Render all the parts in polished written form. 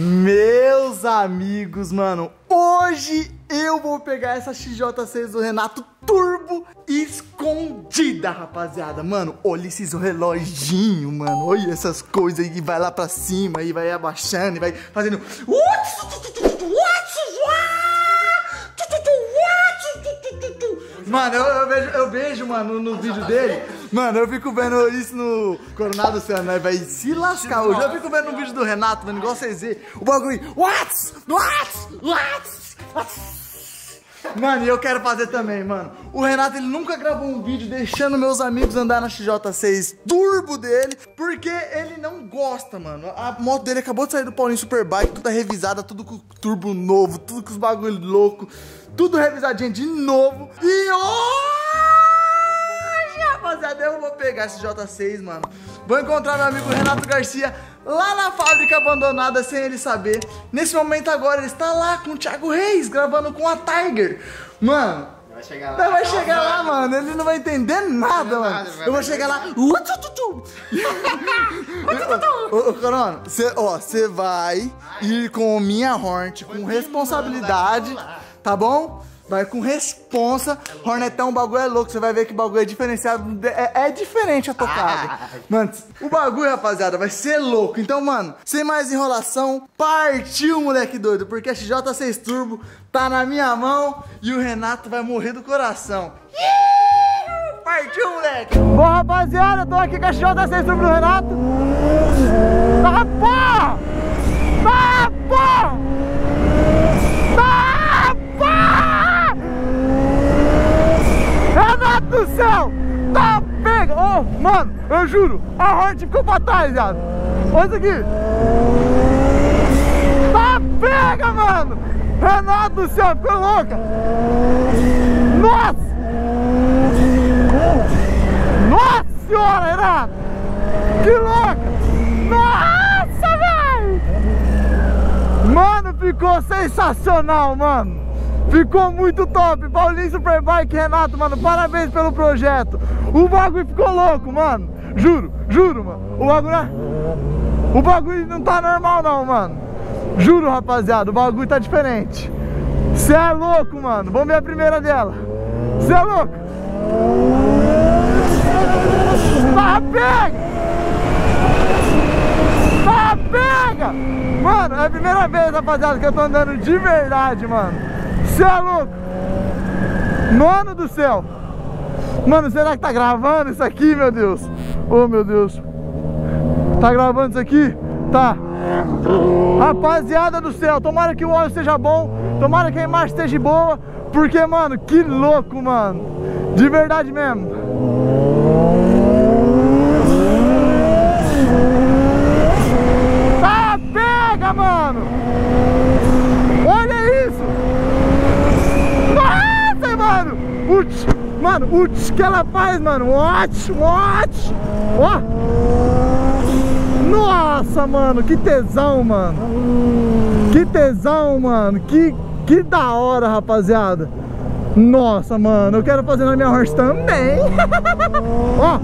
Meus amigos, mano, hoje eu vou pegar essa XJ6 do Renato Turbo escondida, rapaziada. Mano, olha esses reloginhos, mano. Olha essas coisas aí que vai lá pra cima e vai abaixando e vai fazendo... Mano, eu vejo, mano, no vídeo dele. Mano, eu fico vendo isso no Coronado, né? Vai se lascar hoje. Eu fico vendo no vídeo do Renato, mano, igual vocês verem. O bagulho. Mano, e eu quero fazer também, mano. O Renato, ele nunca gravou um vídeo deixando meus amigos andar na XJ6 Turbo dele, porque ele não gosta, mano. A moto dele acabou de sair do Paulinho Superbike, toda revisada, tudo com turbo novo, tudo com os bagulho louco, tudo revisadinho de novo. E hoje, rapaziada, eu vou pegar esse XJ6, mano. Vou encontrar meu amigo Renato Garcia lá na fábrica abandonada, sem ele saber. Nesse momento agora, ele está lá com o Thiago Reis, gravando com a Tiger. Mano, vai chegar lá. Vai chegar lá, mano. Ele não vai entender nada, mano. Eu vou chegar lá. Ô, Corona, você vai ir com minha Hornet, com responsabilidade, tá bom? Vai com responsa. Hornetão, o bagulho é louco. Você vai ver que o bagulho é diferenciado. É diferente a tocada. Mano, o bagulho, rapaziada, vai ser louco. Então, mano, sem mais enrolação, partiu, moleque doido. Porque a XJ6 Turbo tá na minha mão e o Renato vai morrer do coração. Partiu, moleque. Bom, rapaziada, tô aqui com a XJ6 Turbo do Renato. Tá, porra! Tá, porra! Do céu, tá pega, oh, mano, eu juro, a Hornet ficou pra trás, viado. Olha isso aqui, tá pega, mano. Renato do céu, ficou louca. Nossa, nossa senhora, Renato, que louca. Nossa, velho, mano, ficou sensacional, mano. Ficou muito top, Paulinho Superbike, Renato, mano, parabéns pelo projeto. O bagulho ficou louco, mano. Juro, mano. O bagulho não tá normal não, mano. Juro, rapaziada, o bagulho tá diferente. Cê é louco, mano. Vamos ver a primeira dela. Cê é louco. Tá pega! Tá pega! Mano, é a primeira vez, rapaziada, que eu tô andando de verdade, mano. Você é louco! Mano do céu! Mano, será que tá gravando isso aqui, meu Deus? Oh, meu Deus! Tá gravando isso aqui? Tá! Rapaziada do céu, tomara que o óleo seja bom, tomara que a imagem esteja boa, porque, mano, que louco, mano! De verdade mesmo! Tá, pega, mano! Olha isso! Nossa, mano! O tch que ela faz, mano! Watch! Ó! Nossa, mano! Que tesão, mano! Que tesão, mano! Que da hora, rapaziada! Nossa, mano! Eu quero fazer na minha horse também! Ó!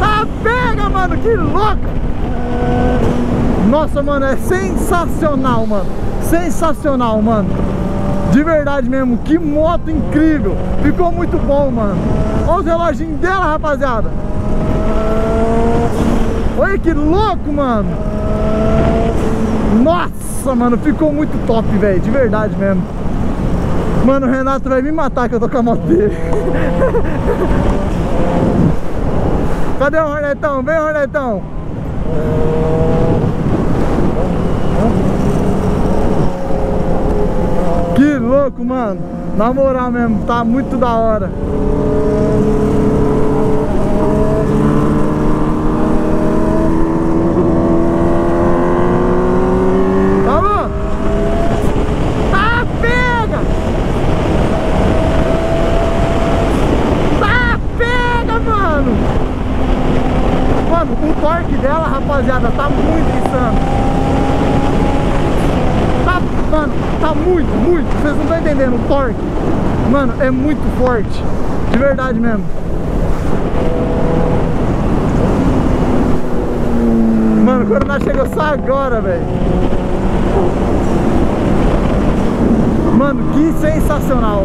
Tá pega, mano! Que louca! Nossa, mano, é sensacional, mano. Sensacional, mano. De verdade mesmo, que moto incrível. Ficou muito bom, mano. Olha os reloginhos dela, rapaziada. Olha que louco, mano. Nossa, mano, ficou muito top, velho. De verdade mesmo. Mano, o Renato vai me matar que eu tô com a moto dele. Cadê o Hornetão? Vem, Hornetão. Que louco, mano. Na moral mesmo, tá muito da hora. Tá bom? Tá pega! Tá pega, mano! Mano, o torque dela, rapaziada, tá muito insano. Mano, tá muito, vocês não estão entendendo o torque. Mano, é muito forte. De verdade mesmo. lá chegou só agora, velho. Mano, que sensacional.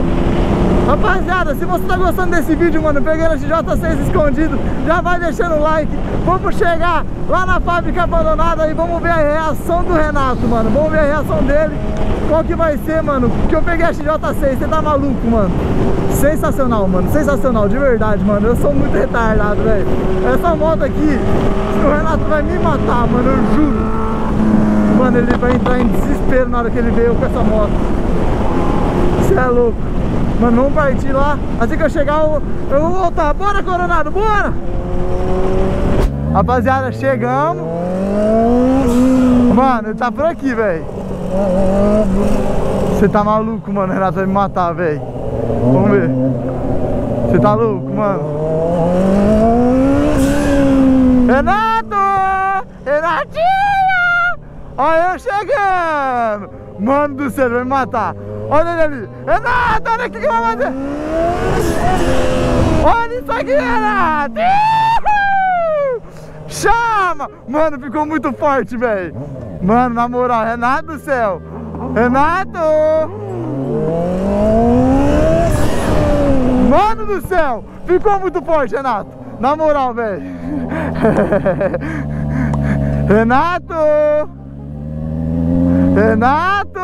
Rapaziada, se você tá gostando desse vídeo, mano, pegando a XJ6 escondido, já vai deixando o like. Vamos chegar lá na fábrica abandonada e vamos ver a reação do Renato, mano. Vamos ver a reação dele. Qual que vai ser, mano? Porque eu peguei a XJ6, você tá maluco, mano. Sensacional, mano. Sensacional, de verdade, mano. Eu sou muito retardado, velho. Essa moto aqui, o Renato vai me matar, mano. Eu juro. Mano, ele vai entrar em desespero na hora que ele veio com essa moto. Você é louco. Mano, vamos partir lá. Assim que eu chegar, eu vou voltar. Bora, Coronado, bora! Rapaziada, chegamos. Mano, ele tá por aqui, velho. Você tá maluco, mano. O Renato vai me matar, velho. Vamos ver. Você tá louco, mano. Renato! Renatinho! Olha eu chegando. Mano do céu, ele vai me matar. Olha ele ali. Renato, olha o que eu vou fazer. Olha isso aqui, Renato. Chama! Mano, ficou muito forte, velho. Mano, na moral, Renato do céu. Renato! Mano do céu! Ficou muito forte, Renato. Na moral, velho. Renato! Renato!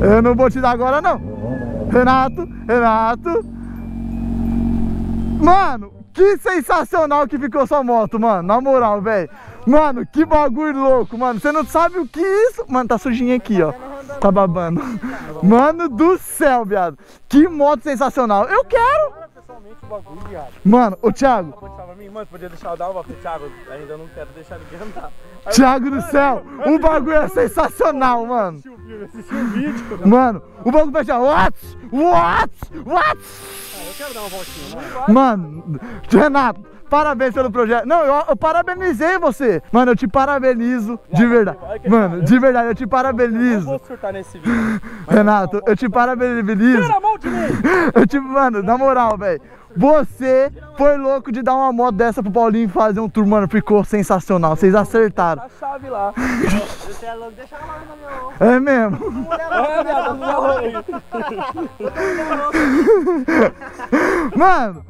Eu não vou te dar agora, não. Renato! Renato! Mano! Que sensacional que ficou sua moto, mano. Na moral, velho. Mano, que bagulho louco, mano. Você não sabe o que isso... Mano, tá sujinho aqui, ó. Tá babando. Mano do céu, viado. Que moto sensacional. Eu quero... Mano, ô Thiago. Thiago do céu, o bagulho é sensacional, mano. Mano, o bagulho vai ser... What? Eu quero dar uma voltinha, mano. Renato, parabéns pelo projeto. Não, eu parabenizei você. Mano, eu te parabenizo, de verdade. Mano, de verdade, eu te parabenizo. Eu não vou surtar nesse vídeo. Renato, eu te parabenizo. Tira a mão de mim. Mano, na moral, velho. Você foi louco de dar uma moto dessa pro Paulinho fazer um tour, mano. Ficou sensacional. Vocês acertaram. A chave lá. Deixa ela lá na minha mão. É mesmo. Mano,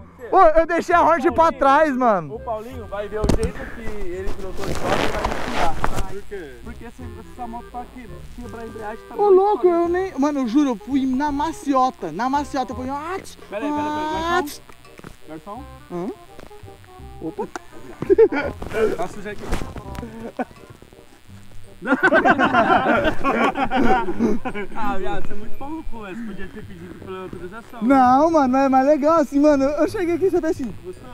eu deixei a Hornet pra trás, mano. O Paulinho vai ver o jeito que ele pilotou de moto e vai me tirar. Por quê? Porque essa moto tá aqui, quebrar a embreagem, tá muito louco, eu nem... Mano, eu juro, eu fui na maciota. Na maciota, eu fui... Peraí, garçom? Opa. Tá sujo aqui. Ah, viado, você é muito pau no cu, você podia ter pedido pela autorização. Não, mano, é mais legal assim, mano. Eu cheguei aqui e você tá assim. Gostou?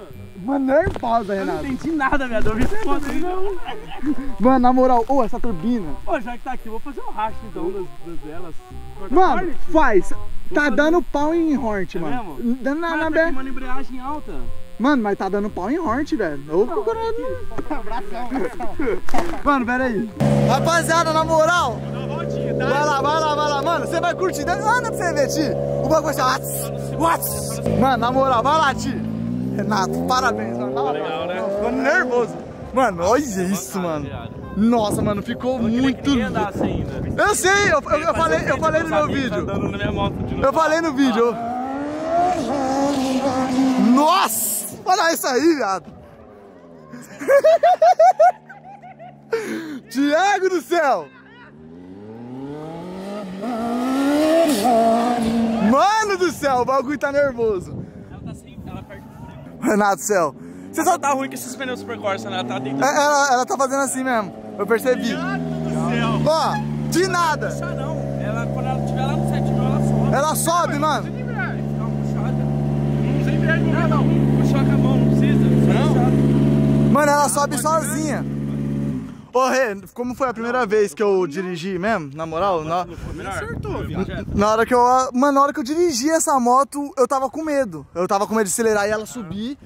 Mano, nervosa, Renato. Eu não entendi nada, viado. Eu vi esse foto aí, não. Mano, na moral, ô, essa turbina. Ô, já que tá aqui, eu vou fazer um racho então das elas. Mano, faz. Tá dando pau em Hornet, mano. É mesmo? Dando na BR. Uma embreagem alta. Mano, mas tá dando pau em Hornet, velho. Ô, Coronado. Mano, pera aí. Rapaziada, na moral. Vai lá. Mano, você vai curtir. Anda pra você ver, Ti. O bagulho vai ser... Mano, na moral, vai lá, Ti. Renato, parabéns, mano. Tá legal, né? Ficou nervoso. Mano, olha isso, mano. Nossa, mano, ficou muito... Eu sei, eu falei no meu vídeo. Eu falei no vídeo. Nossa! Olha isso aí, viado. Thiago do céu. Mano do céu, o bagulho tá nervoso. Ela tá sem... Ela perde o frio. Renato do céu. Você só tá ruim com esses pneus Super Corsa, né? Ela tá deitando. Ela tá fazendo assim mesmo. Eu percebi. Thiago do céu. Ó, de ela nada. Não vai puxar, não. Ela, quando ela estiver lá no 7 mil, ela sobe. Ela sobe, não, mano. Não precisa de embreagem. Não. Puxar com a mão, não precisa. Não. Mano, ela sobe sozinha. Ô, Rê, como foi a primeira vez que eu dirigi mesmo? Na moral, na hora que eu... Mano, na hora que eu dirigi essa moto, eu tava com medo. Eu tava com medo de acelerar e ela subir.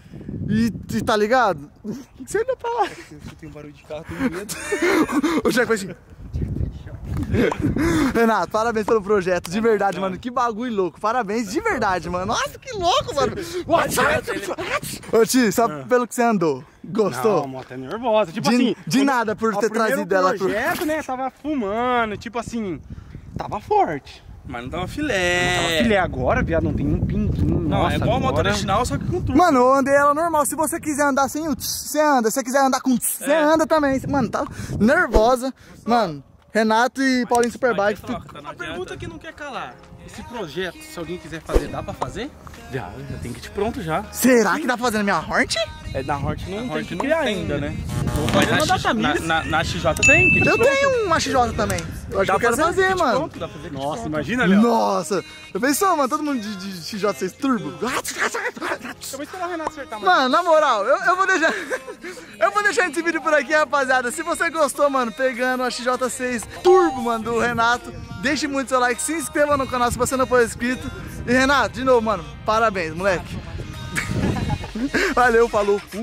E tá ligado? O que você ainda fala? Você tem um barulho de carro, tem medo. O Jack foi assim... Renato, parabéns pelo projeto, de verdade, mano. Que bagulho louco, parabéns de verdade, mano. Nossa, que louco, mano. Ô, Ti, só pelo que você andou. Gostou? Não, a moto é nervosa. Tipo assim... De nada por ter trazido ela pro... projeto, né? Tava fumando, tipo assim... Tava forte. Mas não tava filé. Não tava filé agora, viado. Não tem um pinguinho. Não, nossa, é igual a moto original, só que com turbo. Mano, eu andei ela normal. Se você quiser andar sem o tss, você anda. Se você quiser andar com tss, você anda também. Mano, tá nervosa. Mano, Renato e Paulinho Superbike. A pergunta que não quer calar. Esse projeto, se alguém quiser fazer, dá pra fazer? Já tem kit pronto já. Será que dá pra fazer na minha Hornet? É, na Hornet não, na Hornet tem que criar ainda, né? Na XJ tem kit pronto. Eu tenho uma XJ também. Eu acho que eu quero fazer, mano. Pronto, dá pra fazer kit pronto. Nossa, imagina, Léo. Nossa. Eu pensou, mano, todo mundo de XJ6 Turbo. Eu vou esperar o Renato acertar, mano. Mano, na moral, eu vou deixar... eu vou deixar esse vídeo por aqui, rapaziada. Se você gostou, mano, pegando a XJ6 Turbo, mano, do Renato, deixe muito seu like, se inscreva no canal se você não for inscrito. E Renato, de novo, mano, parabéns, moleque. Valeu, falou. Fui.